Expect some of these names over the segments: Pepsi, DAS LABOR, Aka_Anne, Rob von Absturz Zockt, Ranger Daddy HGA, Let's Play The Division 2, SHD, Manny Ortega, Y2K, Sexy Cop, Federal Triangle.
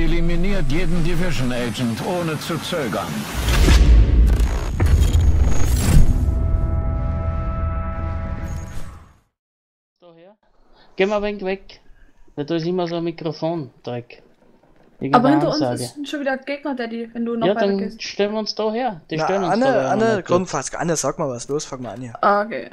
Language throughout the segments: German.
Eliminiert jeden Division Agent, ohne zu zögern. Da her. Geh mal ein wenig weg. Weil da ist immer so ein Mikrofon-Dreck. Aber hinter uns ist schon wieder ein Gegner, Daddy, wenn du noch weiter gehst. Ja, dann stellen wir uns da her. Die stellen uns da her. Anne, Grundfass, Anne, sag mal was. Los, fang mal an hier. Okay.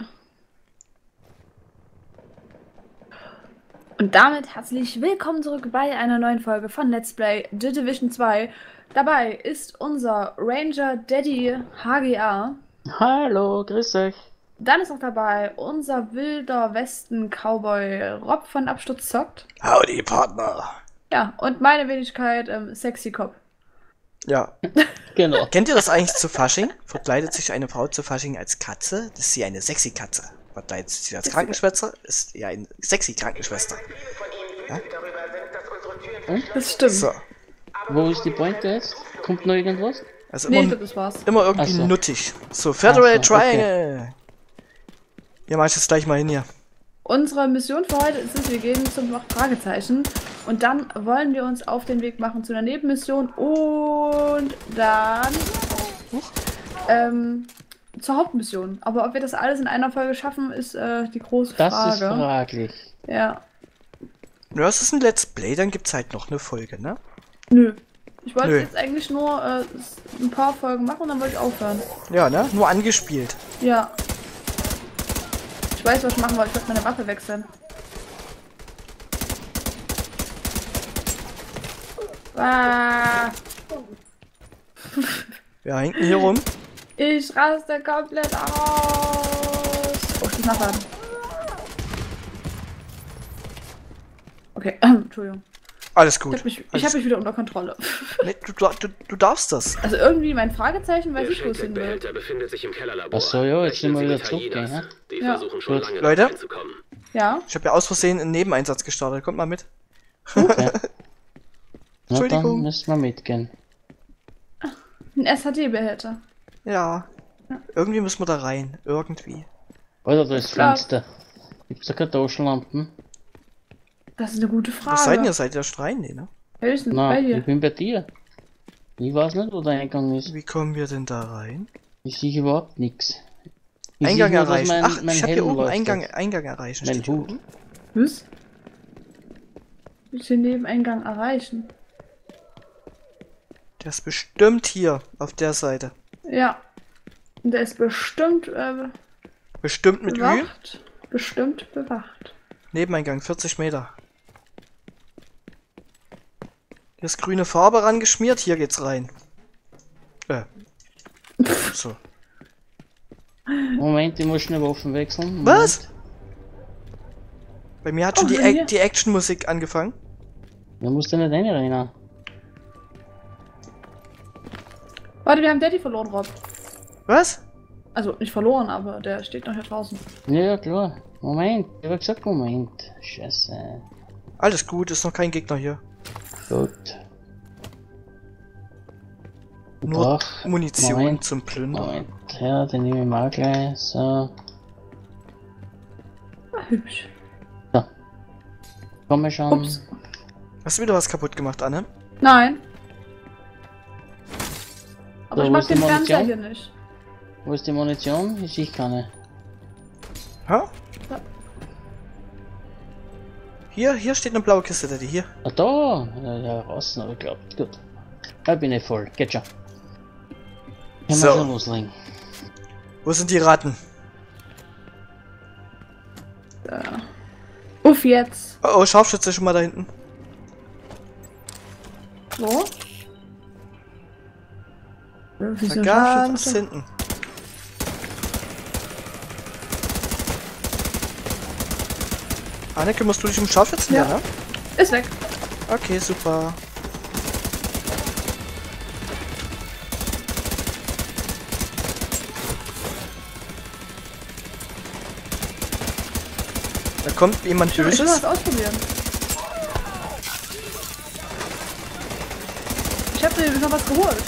Und damit herzlich willkommen zurück bei einer neuen Folge von Let's Play The Division 2. Dabei ist unser Ranger Daddy HGA. Hallo, grüß euch. Dann ist auch dabei unser wilder Westen-Cowboy Rob von Absturz Zockt. Howdy, Partner. Ja, und meine Wenigkeit Sexy Cop. Ja, genau. Kennt ihr das eigentlich zu Fasching? Verkleidet sich eine Frau zu Fasching als Katze? Das ist sie eine sexy Katze. Verkleidet sich als Krankenschwester? Ist ja eine sexy Krankenschwester. Ja? Das stimmt. So. Wo ist die Pointe jetzt? Kommt noch irgendwas? Also nee, immer irgendwie so nuttig. So, Federal Triangle. Okay. Ja, mach ich das gleich mal hin hier. Unsere Mission für heute ist es, wir gehen zum Fragezeichen und dann wollen wir uns auf den Weg machen zu einer Nebenmission und dann zur Hauptmission. Aber ob wir das alles in einer Folge schaffen, ist die große Frage. Das ist fraglich. Ja. Ja, es ist ein Let's Play, dann gibt's halt noch eine Folge, ne? Nö. Ich wollte jetzt eigentlich nur ein paar Folgen machen und dann wollte ich aufhören. Ja, ne? Nur angespielt. Ja. Ich weiß, was ich machen wollte. Ich werde meine Waffe wechseln. Ah. Wir hinken hier rum. Ich raste komplett aus. Oh, ich muss nachladen. Okay, Entschuldigung. Alles gut. Ich hab mich wieder unter Kontrolle. Nee, du darfst das. Also irgendwie mein Fragezeichen, weil ich los hin will. Achso, ja, jetzt sind wir wieder zurück, ne? Ja. Leute, ich habe ja aus Versehen einen Nebeneinsatz gestartet. Kommt mal mit. Okay. Entschuldigung. Na, dann müssen wir mitgehen. Ein SHD-Behälter. Ja. Irgendwie müssen wir da rein. Irgendwie. Oder da ist Fenster. Gibt's da Kartoschenlampen? Das ist eine gute Frage. Was seid ihr? Seid ihr Strein, ne? Höchstens bei dir. Ich bin bei dir. Ich weiß nicht, wo der Eingang ist. Wie kommen wir denn da rein? Ich sehe überhaupt nichts. Eingang erreichen. Ach, ich hab hier oben Eingang erreichen. Mein Hut. Was? Willst du den Nebeneingang erreichen? Der ist bestimmt hier, auf der Seite. Ja. Der ist bestimmt, bestimmt mit Ü? Bestimmt bewacht. Nebeneingang, 40 Meter. Hier ist grüne Farbe rangeschmiert, hier geht's rein. So. Moment, ich muss schnell Waffen wechseln. Moment. Was? Bei mir hat schon die Action-Musik angefangen. Da musst du nicht rein, Rainer. Warte, wir haben Daddy verloren, Rob. Was? Also, nicht verloren, aber der steht noch hier draußen. Ja, klar. Moment, ich hab gesagt, Moment. Scheiße. Alles gut, ist noch kein Gegner hier. Gut. Nur Munition zum Plündern. Moment, ja, den nehme ich mal gleich. So. Ach, hübsch. So. Komm mal schon. Ups. Hast du wieder was kaputt gemacht, Anne? Nein. Aber so, ich mach den Fernseher hier nicht. Wo ist die Munition? Ich sehe keine. Hä? Ja. Hier steht eine blaue Kiste, Daddy, hier. Ah, da! Ja, raus, aber ich glaube, gut. Da bin ich voll, geht schon. Können wir schon loslegen. Wo sind die Ratten? Da. Uff, jetzt! Oh, Scharfschütze schon mal da hinten. Wo? Da ganz hinten. Anneke, musst du dich um Scharfschützen? Ja, ne? Ist weg. Okay, super. Da kommt jemand Böses. Ich will was ausprobieren. Ich hab dir noch was geholt.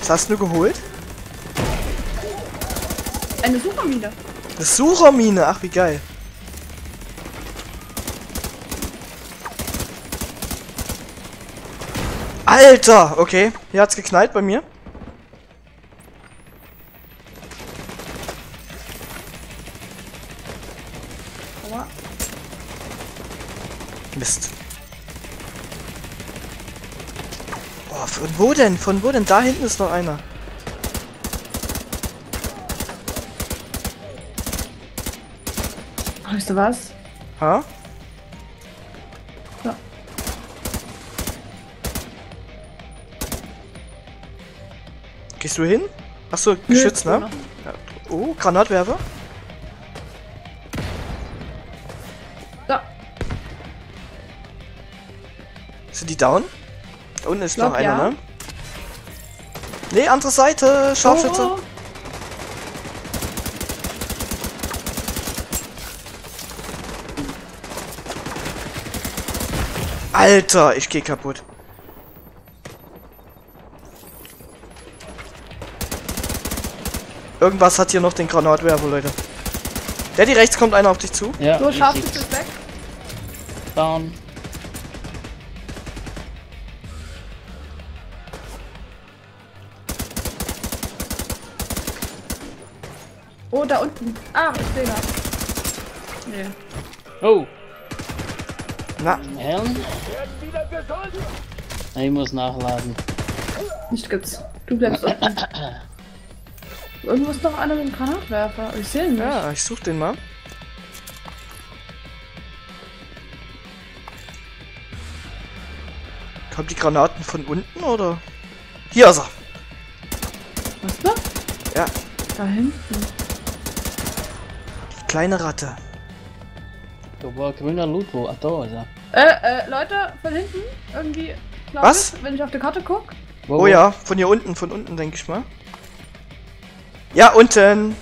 Was hast du geholt? Eine Suchermine. Eine Suchermine? Ach, wie geil. Alter, okay. Hier hat's geknallt bei mir. Mist. Oh, von wo denn? Von wo denn? Da hinten ist noch einer. Weißt du was? Ha? Ja. Gehst du hin? Achso, geschützt, nee, ne? Ja. Oh, Granatwerfer. Sind die down? Da unten ist glaub, noch einer, ja, ne? Ne, andere Seite! Scharfschütze! Oh. Alter, ich geh kaputt. Irgendwas hat hier noch den Granatwerfer, Leute. Der die rechts kommt einer auf dich zu. Ja, so, Scharfschütze ist weg. Down. Oh, da unten. Ah, ich sehe das. Nee. Oh. Na. Ich muss nachladen. Nicht gibt's. Du bleibst unten. Irgendwo ist noch einer mit dem Granatwerfer. Ich sehe ihn nicht. Ja, ich such den mal. Kommen die Granaten von unten, oder? Hier ist er. Was da? Ja. Da hinten. Kleine Ratte. Boah, grüner Lootbo. Ach, da ist er. Leute, von hinten? Irgendwie, was? Ich, wenn ich auf die Karte guck? Oh ja, von hier unten, denke ich mal. Ja, unten!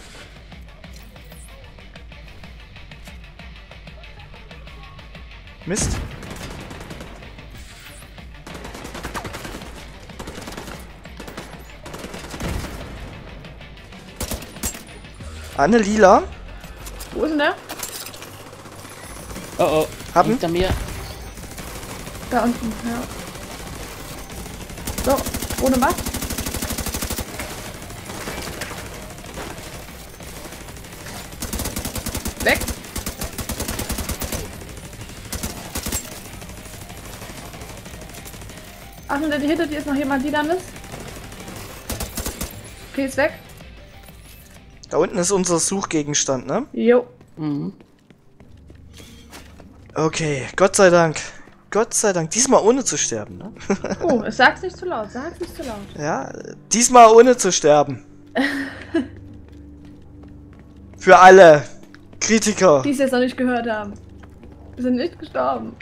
Mist. Anne Lila. Wo ist denn der? Oh oh, haben? Hinter mir. Da unten, ja. So, ohne was? Weg. Ach, und hinter dir ist noch jemand, die dann ist. Okay, ist weg. Da unten ist unser Suchgegenstand, ne? Jo. Mhm. Okay, Gott sei Dank. Gott sei Dank. Diesmal ohne zu sterben, ne? Oh, sag's nicht zu laut, sag's nicht zu laut. Ja, diesmal ohne zu sterben. Für alle Kritiker, die es jetzt noch nicht gehört haben. Wir sind nicht gestorben.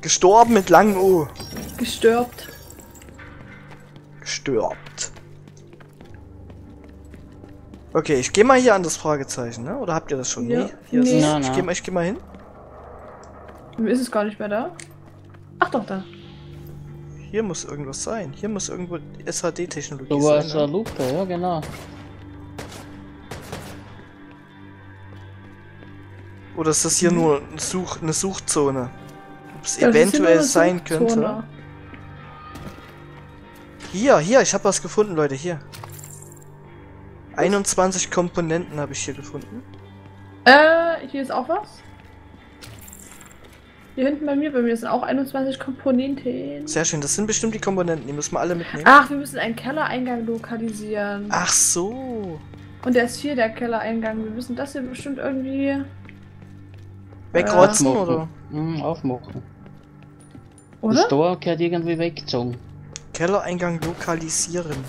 Gestorben mit langem O. Gestürbt. Gestürbt. Okay, ich gehe mal hier an das Fragezeichen, ne? Oder habt ihr das schon? Ja. Hier nee. Ist es. Ich geh mal hin. Ist es gar nicht mehr da? Ach doch, da. Hier muss irgendwas sein. Hier muss irgendwo SHD-Technologie sein. Da ist der Loop da, ja genau. Oder ist das hier nur eine Suchzone? Ob es eventuell sein könnte? Hier, ich habe was gefunden, Leute, hier. 21 Komponenten habe ich hier gefunden. Hier ist auch was. Hier hinten bei mir sind auch 21 Komponenten. Sehr schön, das sind bestimmt die Komponenten, die müssen wir alle mitnehmen. Ach, wir müssen einen Kellereingang lokalisieren. Ach so. Und der ist hier, der Kellereingang. Wir müssen das hier bestimmt irgendwie... Wegrotzen, oder? Mhm, aufmachen. Oder? Das Tor gehört irgendwie weggezogen. Kellereingang lokalisieren.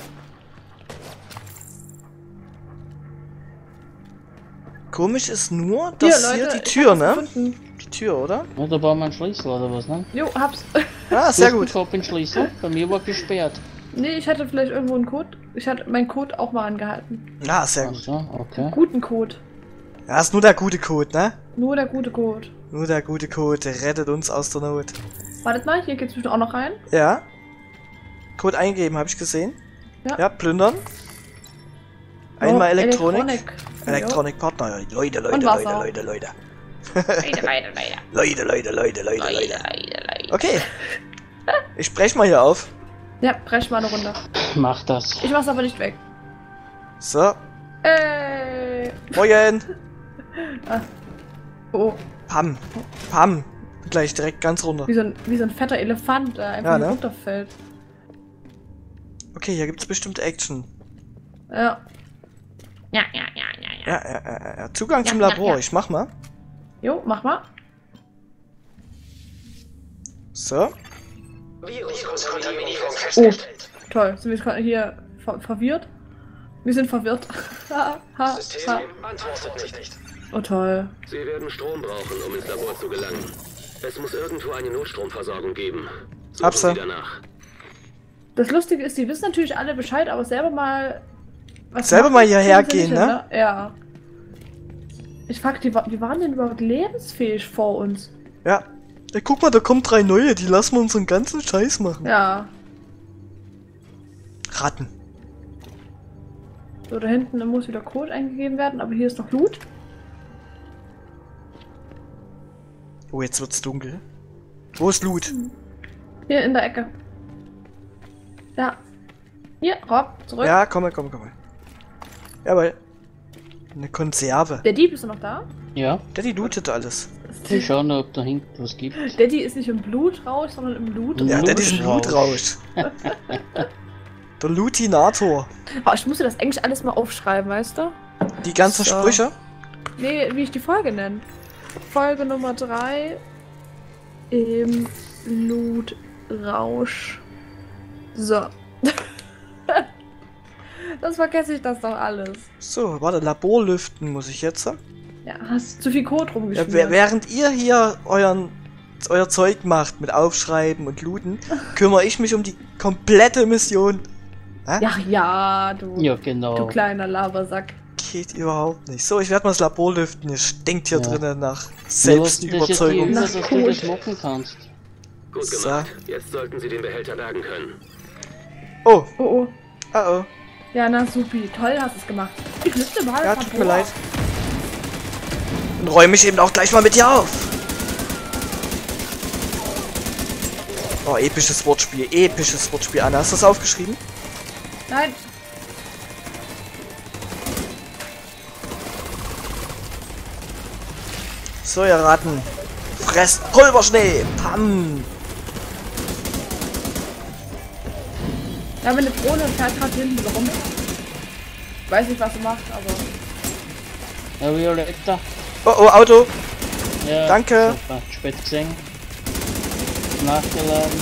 Komisch ist nur, dass hier, Leute, die Tür, ne? Gefunden. Die Tür, oder? Ja, da war mein Schlüssel oder was, ne? Jo, hab's. Ah, sehr gut. Ich hab den Schlüssel, bei mir war gesperrt. Nee, ich hatte vielleicht irgendwo einen Code. Ich hatte meinen Code auch mal angehalten. Na, sehr gut. Also, okay. Guten Code. Ja, ist nur der gute Code, ne? Nur der gute Code. Nur der gute Code, der rettet uns aus der Not. Wartet mal, hier geht's bestimmt auch noch rein. Ja. Code eingeben, habe ich gesehen. Ja. Ja, plündern. Einmal Elektronik. Elektronikpartner, Leute. Okay. Ich brech mal hier auf. Ja, brech mal eine Runde. Mach das. Ich mach's aber nicht weg. So. Ey. Moin. Ah. Oh. Pam. Pam. Gleich direkt ganz runter. Wie so ein fetter Elefant, der einfach runterfällt. Okay, hier gibt's bestimmt Action. Ja. Ja. Zugang zum Labor, ich mach mal. Jo, mach mal. So. Oh, toll. Sind wir jetzt gerade hier verwirrt? Wir sind verwirrt. System antwortet nicht. Oh toll. Sie werden Strom brauchen, um ins Labor zu gelangen. Es muss irgendwo eine Notstromversorgung geben. Suchen Sie danach. Das Lustige ist, die wissen natürlich alle Bescheid, aber selber mal... Selber mal hierher gehen, ne? Ja. Ich frag, die waren denn überhaupt lebensfähig vor uns? Ja. Ja, guck mal, da kommen 3 neue, die lassen wir unseren ganzen Scheiß machen. Ja. Ratten. So, da hinten, da muss wieder Code eingegeben werden, aber hier ist noch Loot. Oh, jetzt wird's dunkel. Wo ist Loot? Hier in der Ecke. Ja. Hier, Rob, zurück. Ja, komm mal. Jawohl. Eine Konserve. Der Dieb ist noch da? Ja. Der lootet alles. Ich schau nur, ob da hinten was gibt. Daddy ist nicht im Blutrausch, sondern im Loot. Ja, Daddy ist im Blutrausch. Der Lootinator. Ich musste das eigentlich alles mal aufschreiben, weißt du? Die ganzen Sprüche? Nee, wie ich die Folge nenne. Folge Nummer 3. Im Blutrausch. So. Das vergesse ich das doch alles. So, warte, Labor lüften muss ich jetzt. Ja, hast zu viel Code rumgeschrieben. Ja, während ihr hier euer Zeug macht mit Aufschreiben und Looten, kümmere ich mich um die komplette Mission. Ja, du. Ja, genau. Du kleiner Labersack. Geht überhaupt nicht. So, ich werde mal das Labor lüften. Ihr stinkt hier drinnen nach Selbstüberzeugung. Ja, dass du das mocken kannst. Gut gemacht. So. Jetzt sollten Sie den Behälter laden können. Oh. Oh, oh. Oh, oh. Ja, na supi. Toll, hast es gemacht. Ich lüfte mal. Ja, tut mir leid. Und räume ich eben auch gleich mal mit dir auf. Oh, episches Wortspiel. Anna, hast du das aufgeschrieben? Nein. So, ihr Ratten. Fresst Pulverschnee. Pam. Ja, wenn eine Drohne fährt gerade hinten rum. Ich weiß nicht, was sie macht, aber... Ja, da. Oh, Auto! Ja, danke! Super. Spät gesehen. Nachgeladen.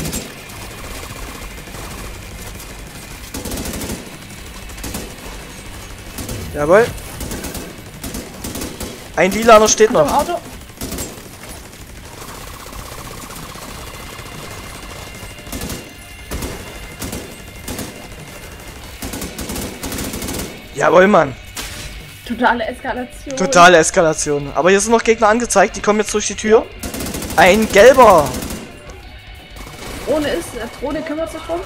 Jawohl. Ein Lilaner steht noch. Auto. Jawohl, Mann. Totale Eskalation. Aber hier sind noch Gegner angezeigt, die kommen jetzt durch die Tür. Ein gelber. Drohne kümmert sich drum.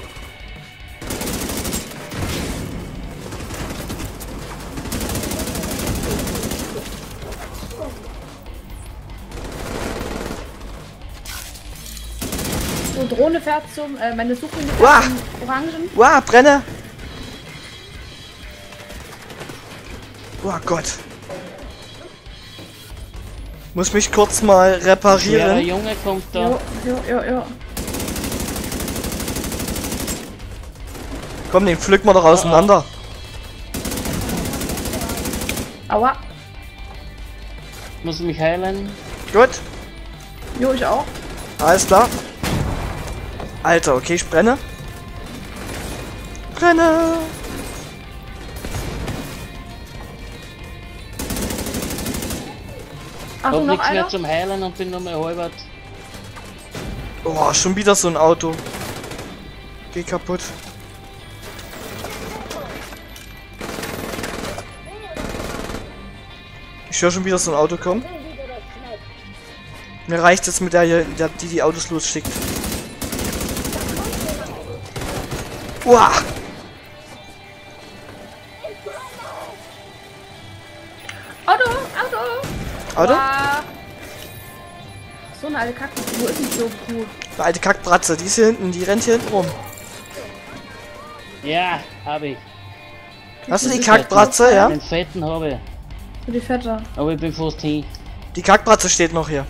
So, Drohne fährt zum, meine Suche in den Orangen. Wow, brenne. Oh Gott. Muss mich kurz mal reparieren. Der Junge kommt da. Ja. Komm, den pflücken wir doch auseinander. Aua. Muss mich heilen. Gut. Jo, ich auch. Alles klar. Alter, okay, ich brenne. Brenne. Ich hab nichts mehr zum Heilen und bin nur mehr halbert. Oh, schon wieder so ein Auto. Geh kaputt. Ich höre schon wieder so ein Auto kommen. Mir reicht es mit der hier, die Autos losschickt. Uah! Auto? So eine alte Kacke, wo ist denn so cool? Eine alte Kackbratze, die ist hier hinten, die rennt hier hinten rum. Ja, hab ich. Hast du die Kackbratze, ja? Den fetten habe ich. Die fette. Aber ich bin fast hin. Die Kackbratze steht noch hier.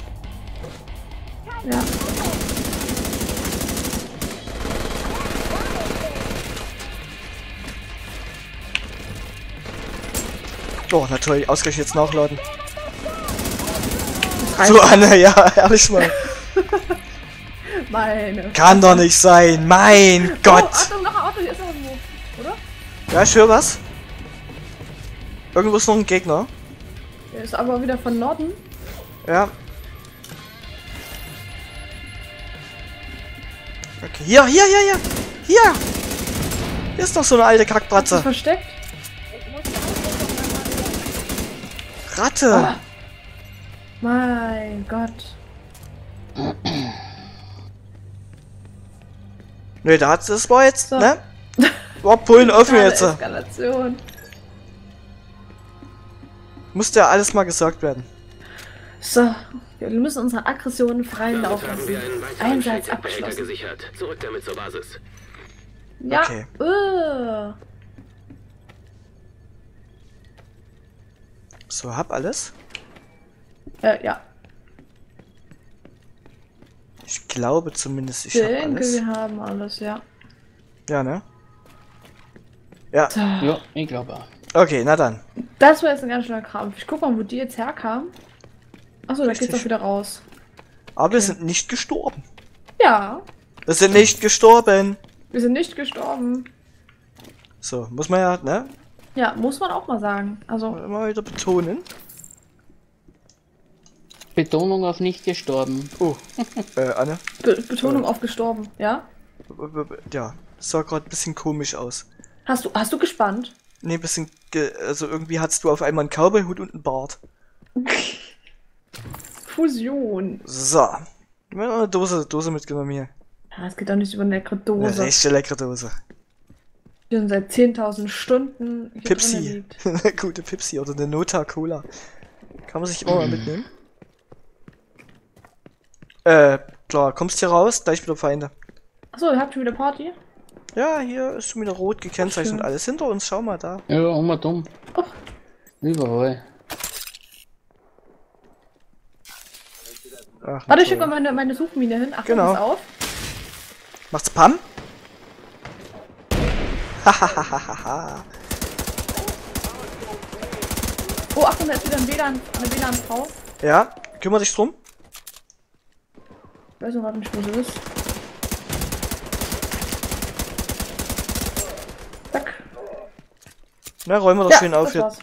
Ja. Oh, natürlich, ausgerechnet jetzt nachladen. So, Anne, ja, ehrlich mal. Meine. Kann doch nicht sein, mein Gott! Oh, Achtung, noch ein Auto, hier ist noch irgendwo, oder? Ja, ich höre was. Irgendwo ist noch ein Gegner. Der ist aber wieder von Norden. Ja. Okay, hier! Hier! Hier ist noch so eine alte Kackbratze. Versteckt? Ratte! Ah. Mein Gott. Ne, da hat's das war jetzt, so. Ne? Boah, Pullen öffnen jetzt. Eskalation. Muss ja alles mal gesagt werden. So, wir müssen unsere Aggressionen freien Lauf lassen. Einsatz abgeschlossen. Gesichert. Zurück damit zur Basis. Ja. Okay. So, hab alles? Ja. Ich glaube zumindest, ich habe alles. Wir haben alles, ja. Ja, ne? Ja. So. Ja, ich glaube. Okay, na dann. Das war jetzt ein ganz schöner Krampf. Ich guck mal, wo die jetzt herkamen. Achso, da geht's doch wieder raus. Aber okay. Wir sind nicht gestorben. Ja. Wir sind nicht gestorben. Wir sind nicht gestorben. So, muss man ja, ne? Ja, muss man auch mal sagen. Also immer wieder betonen. Betonung auf nicht gestorben. Oh, Anne? Betonung auf gestorben, ja? Ja, das sah gerade ein bisschen komisch aus. Hast du gespannt? Nee, ein bisschen, also irgendwie hattest du auf einmal einen Cowboy-Hut und einen Bart. Fusion. So. Dose mitgenommen hier. Ja, es geht doch nicht über eine leckere Dose. Eine echte leckere Dose. Die sind seit 10.000 Stunden hier Pepsi. Eine gute Pepsi oder eine Nota-Cola. Kann man sich auch mal mitnehmen? Klar, kommst hier raus, gleich wieder Feinde. Achso, ihr habt schon wieder Party? Ja, hier ist schon wieder rot gekennzeichnet, alles hinter uns, schau mal da. Ja, immer dumm. Ach. Überall. Ach, warte, ich schicke mal meine Suchmine hin. Ach, genau. Auf. Macht's Pam? Hahaha. Oh, Achtung, da ist wieder eine WLAN-Frau. Ja, kümmere dich drum. Ich weiß noch nicht, wo sie ist. Zack. Na, räumen wir doch ja, schön auf jetzt.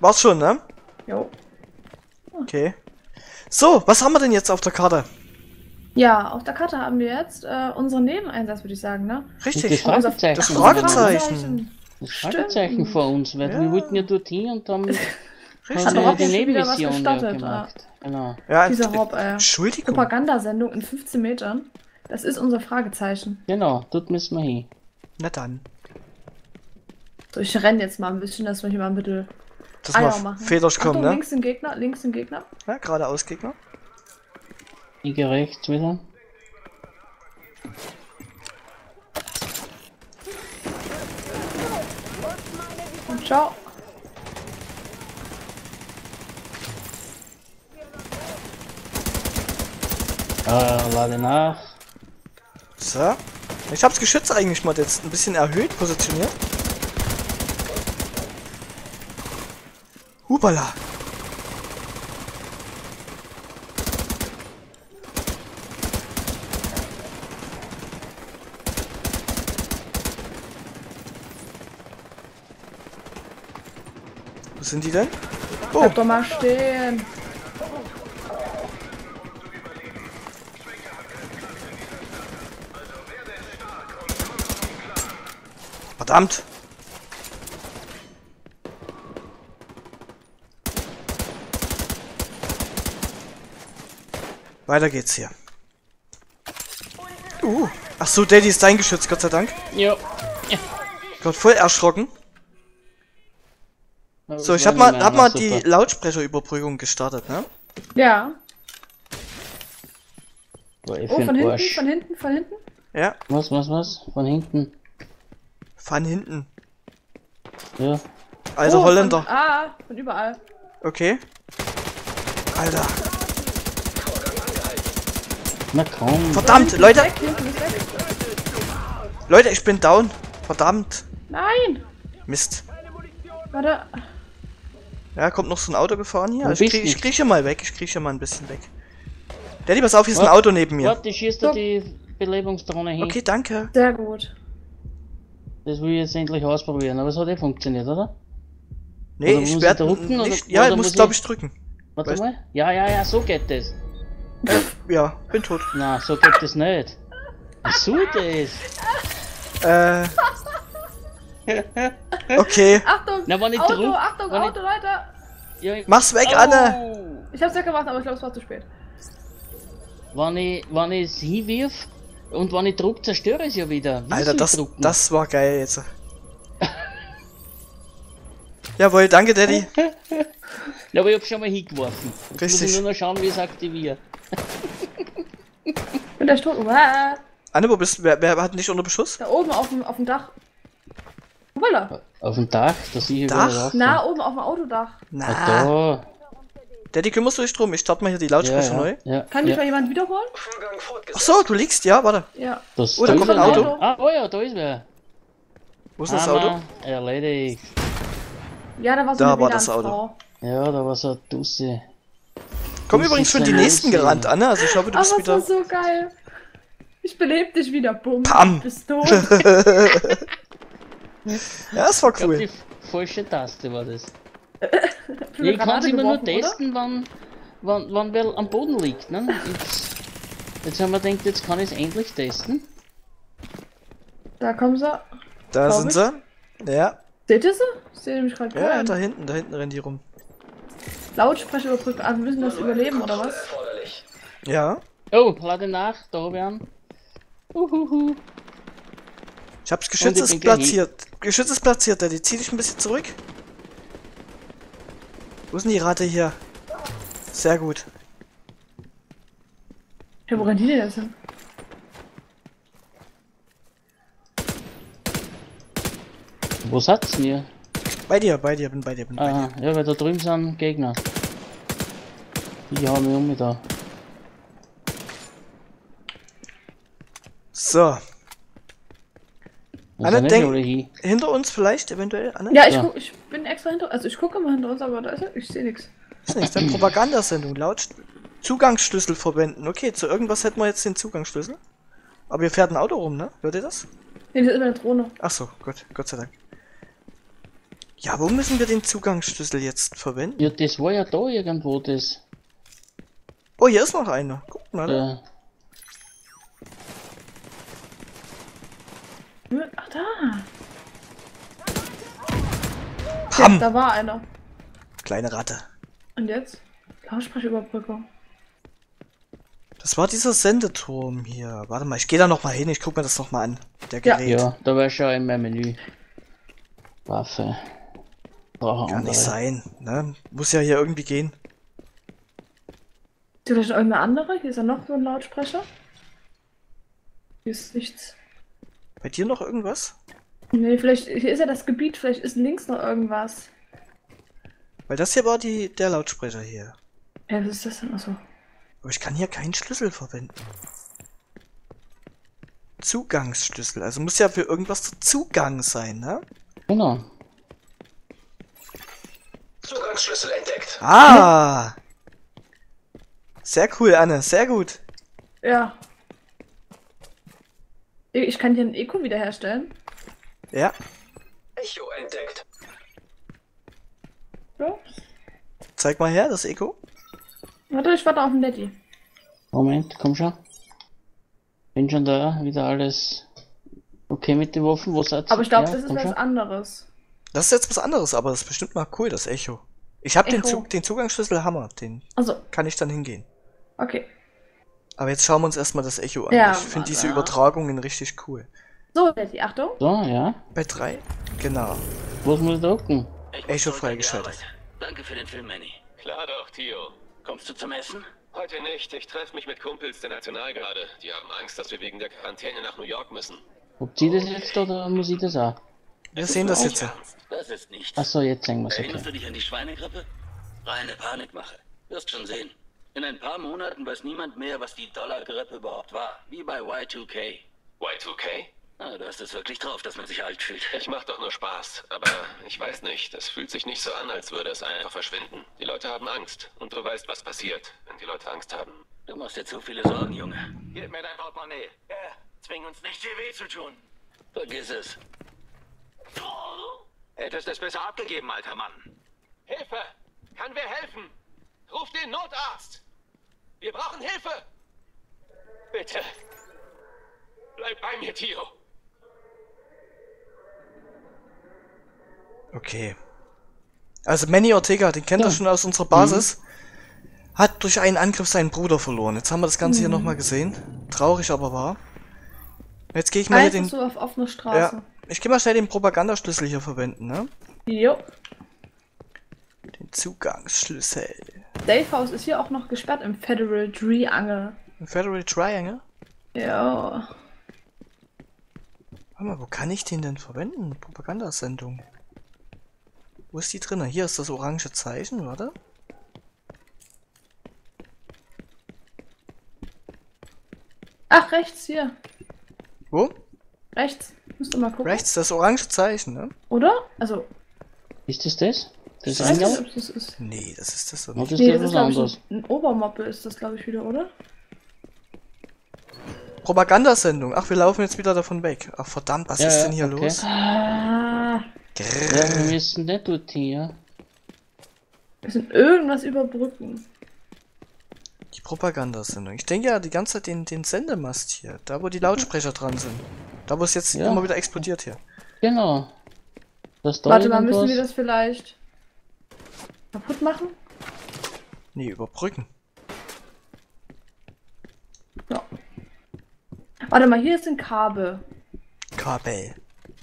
War's schon, ne? Jo. Okay. So, was haben wir denn jetzt auf der Karte? Ja, auf der Karte haben wir jetzt unseren Nebeneinsatz, würde ich sagen, ne? Richtig. Das Fragezeichen. Das Fragezeichen vor uns, weil wir wollten ja dorthin und dann... Richtig. Hat Rob jetzt wieder was gestartet. Genau. Ja, dieser Rob, Propagandasendung in 15 Metern. Das ist unser Fragezeichen. Genau, dort müssen wir hin. Na dann. So, ich renne jetzt mal ein bisschen, dass wir hier mal ein bisschen Eier machen. Federsch kommen, ne? Links den Gegner. Ja, geradeaus Gegner. Ich gehe rechts wieder. Und ciao. Lade nach. So. Ich hab's Geschütz eigentlich mal jetzt ein bisschen erhöht positioniert. Hubala. Wo sind die denn? Oh. Bleib doch mal stehen. Verdammt! Weiter geht's hier. Ach so, Daddy ist dein Geschütz, Gott sei Dank. Jo. Ja. Gott, voll erschrocken. So, ich hab mal die Lautsprecherüberprüfung gestartet, ne? Ja. Oh, von hinten, von hinten, von hinten? Ja. Was? Von hinten. Von hinten. Ja. Also Holländer. Von überall. Okay. Alter. Na komm. Verdammt, Leute. Leute, ich bin down. Verdammt. Nein. Mist. Warte. Ja, kommt noch so ein Auto gefahren hier. Also ich krieche mal weg. Ich krieche mal ein bisschen weg. Daddy, pass auf, hier ist ein Auto neben mir. Die schießt da die Belebungsdrohne hin. Okay, danke. Sehr gut. Das will ich jetzt endlich ausprobieren, aber es hat eh funktioniert, oder? Nee, oder ich werde drücken. Ja, ich muss glaube ich drücken. Warte mal. Ja, so geht das. Ja, bin tot. Na, so geht das nicht. So das. Okay. Achtung, na, wenn ich Auto, drück, Achtung, wenn Auto, ich... Leute. Mach's weg, Anne. Ich hab's ja gemacht, aber ich glaube es war zu spät. Wenn ich es hinwirf und wenn ich druck, zerstöre ich es ja wieder. Wie Alter, das war geil jetzt. Jawohl, danke Daddy. Ja, aber ich hab's schon mal hingeworfen. Jetzt richtig. Muss ich nur noch schauen, wie ich es aktiviere. Und der Sturm. Anne, wo bist du? Wer hat dich unter Beschuss? Da oben auf dem Dach. Voila. Auf dem Dach? Da sehe ich Dach? Na, oben auf dem Autodach. Na. Da. Daddy, kümmerst du dich drum? Ich starte mal hier die Lautsprecher neu. Ja. Kann dich mal jemand wiederholen? Ach so, du liegst, ja, warte. Ja. Das da kommt ein Auto. Oh ja, da ist wer. Wo ist das Auto? Erledigt. Ja, da war so eine Auto. Ja, da war so eine Dusse. Komm übrigens für die nächsten gerannt, Anne. Also ich glaube, du bist wieder... Das war so geil. Ich belebe dich wieder, bumm. Pam. Bist tot. Ja, das war cool. Ich glaub, die falsche Taste war das. Ich kann es immer nur testen, wann wer am Boden liegt. Ne? Jetzt haben wir gedacht, jetzt kann ich es endlich testen. Da kommen sie. Da sind sie. Ja. Seht ihr sie? Seht ihr mich gerade gar nicht? Ja, da hinten rennen die rum. Lautsprecher überprüfen. Wir müssen das überleben, oder was? Ja. Oh, lade nach, da hab ich einen. Uhuhu. Ich hab's Geschütz ist platziert. Geschütz ist platziert, Daddy. Zieh dich ein bisschen zurück. Wo ist denn die Ratte hier? Sehr gut. Hey, wo rennt die denn jetzt hin? Wo satz denn hier? Bei dir. Ja, weil da drüben sind Gegner. Die hauen wir um mit da. So. Anne, denk hinter uns vielleicht, eventuell, Anne? Ja, ich bin extra hinter uns, also ich gucke immer hinter uns, aber da ist ja, ich sehe nichts. Ist nichts, dann Propagandasendung, laut Zugangsschlüssel verwenden. Okay, zu irgendwas hätten wir jetzt den Zugangsschlüssel. Aber hier fährt ein Auto rum, ne? Hört ihr das? Ne, das ist eine Drohne. Achso, gut, Gott sei Dank. Ja, wo müssen wir den Zugangsschlüssel jetzt verwenden? Ja, das war ja da irgendwo, das. Oh, hier ist noch einer. Guck mal, ne? Ach, da! Pam. Jetzt, da war einer. Kleine Ratte. Und jetzt? Lautsprechüberbrückung. Das war dieser Sendeturm hier. Warte mal, ich gehe da nochmal hin, ich guck mir das nochmal an. Der Gerät. Ja, da war schon in meinem Menü. Waffe. Kann nicht sein, ne? Muss ja hier irgendwie gehen. Ist vielleicht noch irgendeine andere? Hier ist ja noch so ein Lautsprecher. Hier ist nichts. Bei dir noch irgendwas? Nee, vielleicht hier ist ja das Gebiet, vielleicht ist links noch irgendwas. Weil das hier war der Lautsprecher hier. Ja, was ist das denn? Achso. Aber ich kann hier keinen Schlüssel verwenden. Zugangsschlüssel, also muss ja für irgendwas der Zugang sein, ne? Genau. Zugangsschlüssel entdeckt. Ah! Sehr cool, Anne, sehr gut. Ja. Ich kann hier ein Echo wiederherstellen. Ja. Echo entdeckt. So. Zeig mal her, das Echo. Warte, ich warte auf den Daddy. Moment, komm schon. Bin schon da, wieder alles okay mit den Waffen. Wo seid ihr? Aber ich glaube, das ist was anderes. Das ist jetzt was anderes, aber das ist bestimmt mal cool, das Echo. Ich habe den Zugangsschlüssel Hammer, den kann ich dann hingehen. Okay. Aber jetzt schauen wir uns erstmal das Echo an. Ja, ich finde diese Übertragungen richtig cool. So, die Achtung. So, ja. Bei 3? Genau. Wo muss ich drücken? Echo freigeschaltet. Danke für den Film, Manny. Klar doch, Theo. Kommst du zum Essen? Heute nicht. Ich treffe mich mit Kumpels der Nationalgarde. Die haben Angst, dass wir wegen der Quarantäne nach New York müssen. Ob die das jetzt oder muss ich das auch? Wir sehen das jetzt. Das ist nichts. Achso, jetzt sehen wir es. Erinnerst du dich an die Schweinegrippe? Reine Panikmache. Wirst schon sehen. In ein paar Monaten weiß niemand mehr, was die Dollargrippe überhaupt war. Wie bei Y2K. Y2K? Ah, du hast es wirklich drauf, dass man sich alt fühlt. Ich mach doch nur Spaß, aber ich weiß nicht. Es fühlt sich nicht so an, als würde es einfach verschwinden. Die Leute haben Angst und du weißt, was passiert, wenn die Leute Angst haben. Du machst dir zu viele Sorgen, Junge. Gib mir dein Portemonnaie. Ja, zwing uns nicht, dir weh zu tun. Vergiss es. Hättest es besser abgegeben, alter Mann. Hilfe! Kann wer helfen? Ruf den Notarzt! Wir brauchen Hilfe! Bitte! Bleib bei mir, Tio! Okay. Also Manny Ortega, den kennt ihr schon aus unserer Basis, hat durch einen Angriff seinen Bruder verloren. Jetzt haben wir das Ganze hier nochmal gesehen. Traurig, aber wahr. Jetzt gehe ich mal hier den... So auf offene Straße. Ja, ich gehe mal schnell den Propagandaschlüssel hier verwenden, ne? Jo. Den Zugangsschlüssel. Safe House ist hier auch noch gesperrt im Federal Triangle. Im Federal Triangle? Ja. Warte mal, wo kann ich den denn verwenden? Propagandasendung. Wo ist die drin? Hier ist das orange Zeichen, warte. Ach, rechts, hier. Wo? Rechts. Musst du mal gucken. Rechts, das orange Zeichen, ne? Oder? Also. Ist das das? Das ist das, ob das ist. Nee, das ist das so nicht. Nee, das ist, glaube ich, ein Obermoppe ist das, glaube ich, wieder, oder? Propagandasendung. Ach, wir laufen jetzt wieder davon weg. Ach, verdammt, was ist denn hier los? Ah. Ja, wir sind nicht gut hier. Wir sind irgendwas überbrücken. Die Propagandasendung. Ich denke ja die ganze Zeit den Sendemast hier. Da, wo die Lautsprecher dran sind. Da, wo es jetzt immer wieder explodiert hier. Genau. Das warte mal, müssen wir das vielleicht kaputt machen? Nee, überbrücken. Ja. Warte mal, hier sind Kabel. Kabel.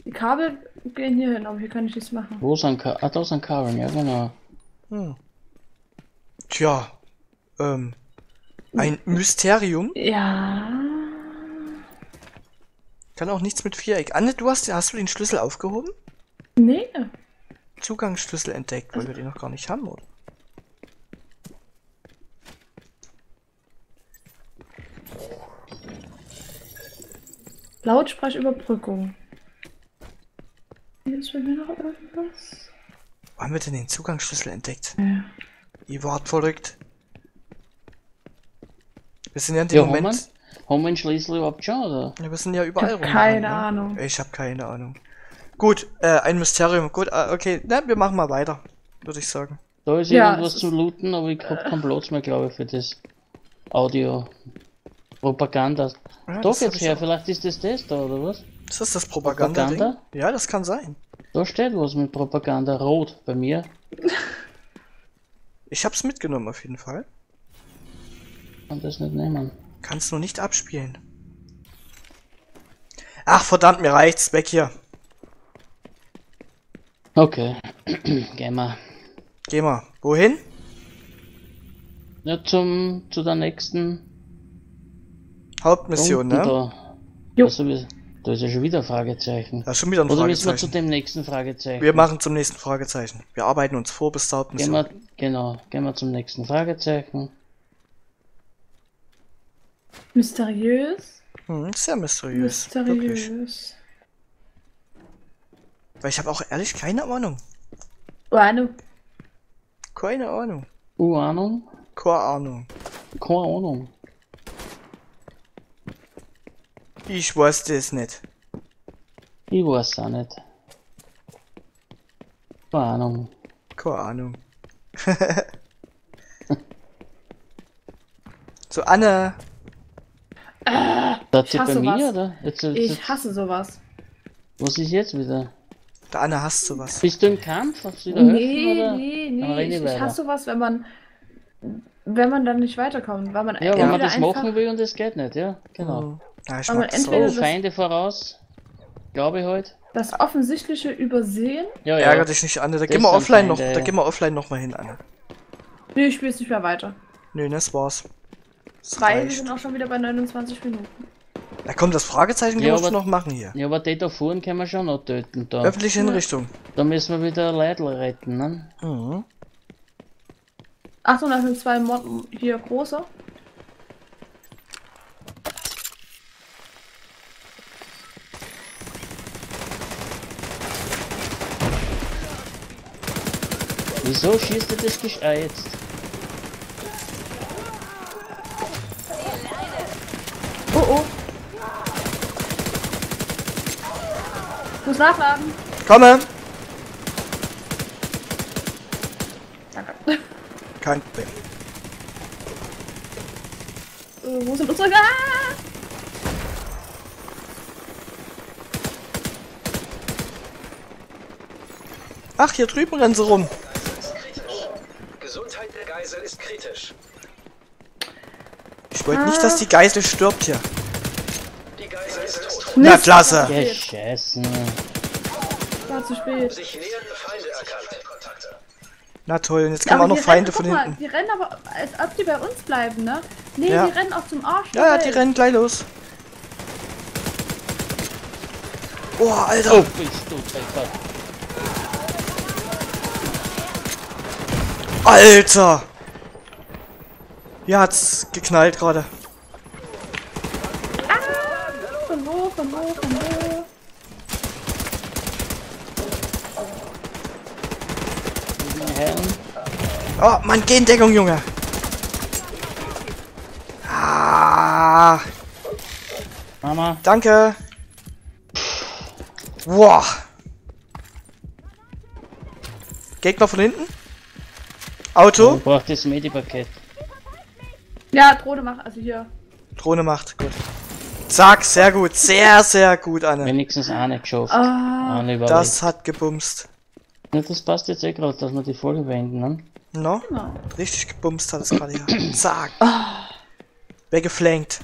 Die Kabel gehen hier hin, aber hier kann ich nichts machen. Wo ist ein Kabel? Ah, da ist ein Kabel, ja genau. Hm. Tja, ein Mysterium. Ja. Kann auch nichts mit Viereck. Anne, hast du den Schlüssel aufgehoben? Nee. Zugangsschlüssel entdeckt, weil wir den noch gar nicht haben, oder? Lautsprechüberbrückung. Hier ist bei mir noch irgendwas. Wo haben wir denn den Zugangsschlüssel entdeckt? Ja. Ihr wart verrückt. Wir sind ja in dem Moment... Haben wir den Schlüssel überhaupt schon, oder? Ja, wir sind ja überall rum. Keine Ahnung. Ich habe keine Ahnung. Gut, ein Mysterium. Gut, okay. Na, wir machen mal weiter, würde ich sagen. Da ist irgendwas zu looten, aber ich hab keinen Platz mehr, glaube ich, für das Audio. Propaganda. Ja, doch jetzt her, vielleicht ist das da, oder was? Ist das das Propaganda-Ding? Ja, das kann sein. Da steht was mit Propaganda, rot, bei mir. Ich hab's mitgenommen, auf jeden Fall. Kann das nicht nehmen. Kannst nur nicht abspielen. Ach, verdammt, mir reicht's, weg hier. Okay, gehen wir. Gehen wir. Wohin? Ja, zu der nächsten... Hauptmission, unten, ne? Da. Also, da ist ja schon wieder ein Fragezeichen. Ja, schon wieder ein Fragezeichen. Oder müssen wir zu dem nächsten Fragezeichen? Wir machen zum nächsten Fragezeichen. Wir arbeiten uns vor bis zur Hauptmission. Gehen wir zum nächsten Fragezeichen. Mysteriös? Hm, sehr mysteriös. Mysteriös. Wirklich. Weil ich habe auch ehrlich keine Ahnung. Keine Ahnung. Keine Ahnung. Ich weiß das nicht. Ich weiß auch nicht. Keine Ahnung. Keine Ahnung. So, Anne. Das bei mir, oder? Ich hasse sowas. Was ist jetzt wieder? Der Anne hasst sowas. Bist du im Kampf? Hast du wieder nee. Ich hasse sowas, wenn man dann nicht weiterkommt. Weil man wenn man das machen will und das geht nicht, ja. Genau. Mhm. Ja, ich mag das entweder Feinde voraus, glaube ich heute. Das offensichtliche Übersehen. Ja, ja. Ärger dich nicht, Anne. Da gehen wir offline nochmal hin, Anne. Nee, ich spiel's nicht mehr weiter. Nee, das war's. 3, wir sind auch schon wieder bei 29 Minuten. Na komm, das Fragezeichen ja, musst du noch machen hier. Ja, aber die da vorne können wir schon noch töten. Da. Öffentliche Hinrichtung. Da müssen wir wieder Leute retten, ne? Mhm. Achtung, da sind 2 Motten hier große. Wieso schießt du das nicht jetzt? Oh oh! Ich muss nachladen! Komme! Danke. Kein Problem. Wo sind unsere... Ah! Ach, hier drüben rennen sie rum. Gesundheit der Geisel ist kritisch. Ich wollte nicht, dass die Geisel stirbt hier. Die Geisel ist tot. Na klasse! Geschissen. War zu spät. Sich nähernde Feinde erkannt. Na toll, jetzt kommen auch noch Feinde von hinten. Die rennen aber, als ob die bei uns bleiben, ne? Nee, ja. Die rennen auch zum Arsch. Ja, ja, die rennen gleich los. Boah, Alter. Oh, bist du Alter. Alter! Hier hat's geknallt gerade. Ah! Von wo, von wo, von wo? Oh, Mann, geh in Deckung, Junge! Ah. Mama. Danke! Wow! Gegner von hinten? Auto? Ich brauch das Medipaket. Ja, Drohne macht, also hier. Drohne macht, gut. Zack, sehr gut, sehr, sehr gut, Anne. Wenigstens eine geschafft. Anne überlebt. Das hat gebumst. Ja, das passt jetzt eh gerade, dass wir die Folge beenden, ne? No? Genau. Richtig gebumst hat es gerade hier. Zack. Oh. Weggeflankt.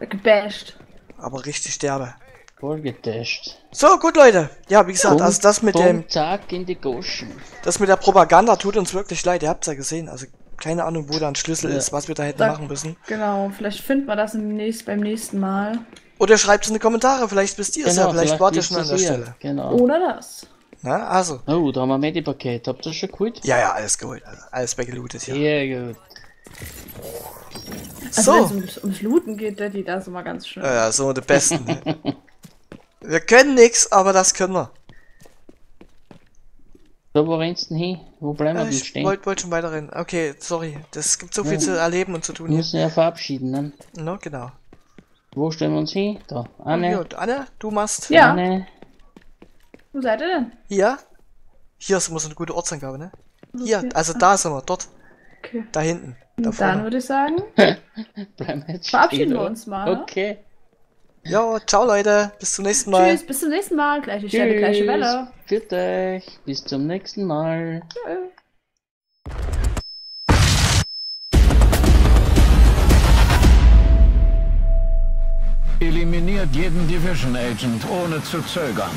Weggebasht. Aber richtig sterbe. Voll gedasht. So, gut, Leute. Ja, wie gesagt, also das mit dem... Tag in die Goschen. Das mit der Propaganda tut uns wirklich leid. Ihr habt's ja gesehen. Also, keine Ahnung, wo da ein Schlüssel ist, was wir da hätten machen müssen. Genau, vielleicht finden wir das beim nächsten Mal. Oder schreibt es in die Kommentare. Vielleicht bist ihr es ja. Vielleicht wart ihr schon an der Stelle. Genau. Oder das. Na, also. Oh, da haben wir Medipaket. Habt ihr das schon geholt? Ja, ja, alles geholt. Also, alles weggelootet hier. Sehr gut. Also, so. Wenn es ums Looten geht, Daddy, das ist immer ganz schön. Ja, so die Besten. Ne? Wir können nichts, aber das können wir. So, wo rennst du denn hin? Wo bleiben wir denn stehen? Ich wollte schon weiter rennen. Okay, sorry. Es gibt so viel zu erleben und zu tun. Wir müssen ja verabschieden dann. No, genau. Wo stellen wir uns hin? Da. Anne. Gut, Anne, du machst. Ja. Anne. Wo seid ihr denn? Hier. Hier ist immer so eine gute Ortsangabe, ne? Hier, also da sind wir, dort. Okay. Da hinten. Da vorne. Dann würde ich sagen, verabschieden wir uns mal. Okay. Jo, ciao Leute, bis zum nächsten Mal. Tschüss, bis zum nächsten Mal. Gleiche Stelle, gleiche Welle. Für dich, bis zum nächsten Mal. Tschüss. Eliminiert jeden Division Agent, ohne zu zögern.